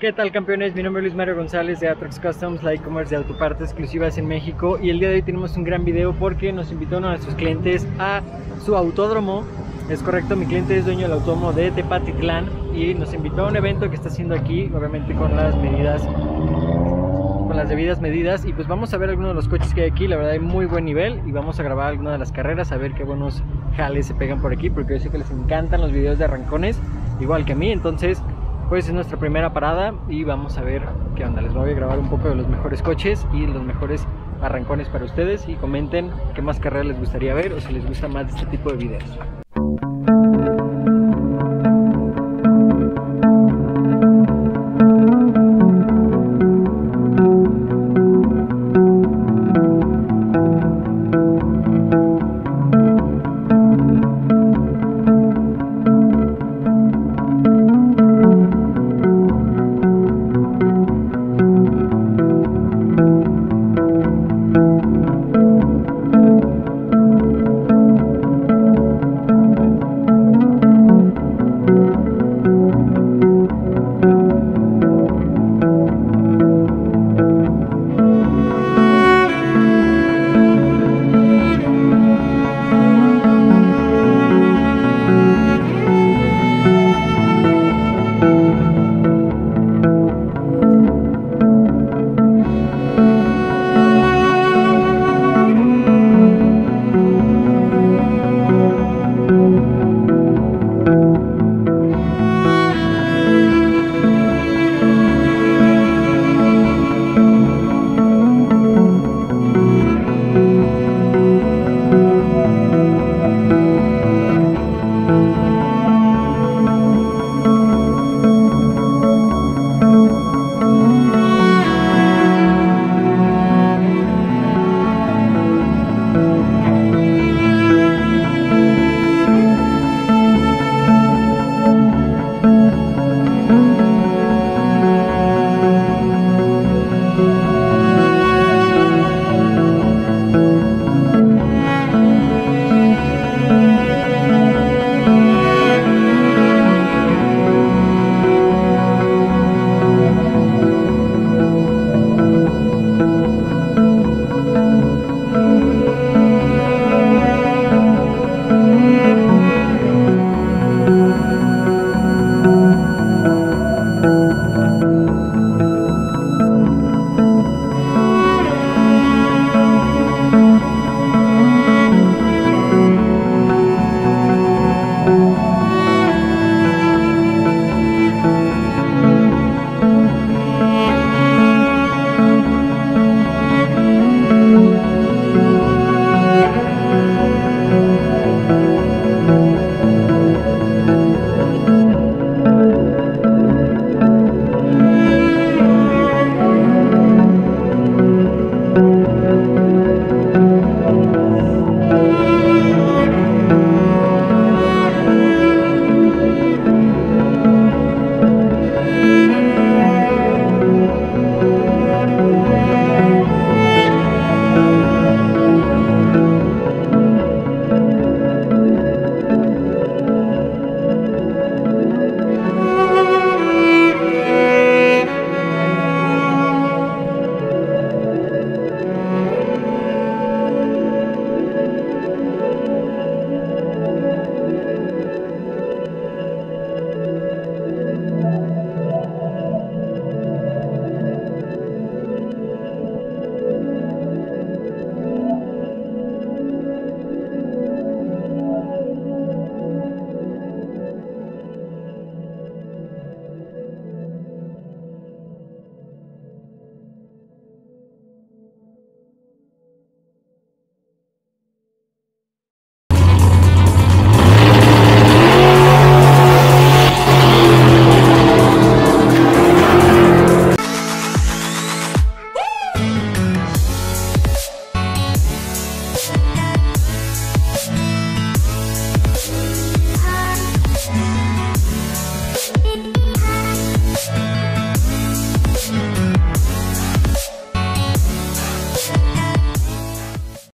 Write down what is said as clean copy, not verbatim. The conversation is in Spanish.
¿Qué tal, campeones? Mi nombre es Luis Mario González de Atrox Customs, la e-commerce de autopartes exclusivas en México, y el día de hoy tenemos un gran video porque nos invitó uno de nuestros clientes a su autódromo. Es correcto, mi cliente es dueño del autódromo de Tepatitlán y nos invitó a un evento que está haciendo aquí, obviamente con las debidas medidas, y pues vamos a ver algunos de los coches que hay aquí. La verdad hay muy buen nivel y vamos a grabar algunas de las carreras, a ver qué buenos jales se pegan por aquí, porque yo sé que les encantan los videos de arrancones, igual que a mí. Entonces pues es nuestra primera parada y vamos a ver qué onda. Les voy a grabar un poco de los mejores coches y los mejores arrancones para ustedes, y comenten qué más carreras les gustaría ver o si les gusta más este tipo de videos.